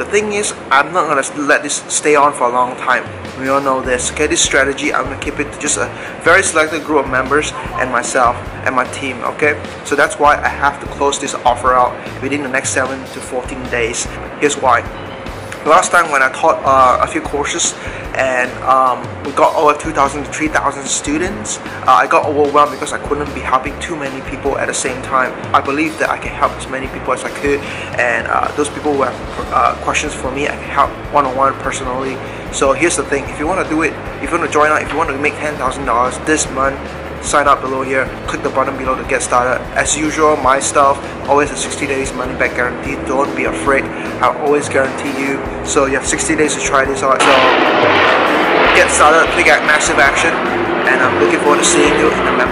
The thing is, I'm not going to let this stay on for a long time. We all know this. Okay, this strategy, I'm going to keep it to just a very selected group of members and myself and my team, okay? So that's why I have to close this offer out within the next 7 to 14 days. Here's why. Last time when I taught a few courses and we got over 2,000 to 3,000 students, I got overwhelmed because I couldn't be helping too many people at the same time. I believe that I can help as many people as I could, and those people who have questions for me, I can help one-on-one personally. So here's the thing, if you want to do it, if you want to join out, if you want to make $10,000 this month, sign up below here, click the button below to get started. As usual, my stuff always a 60 days money back guarantee. Don't be afraid, I'll always guarantee you. So you have 60 days to try this out. So get started, click at massive action, and I'm looking forward to seeing you in the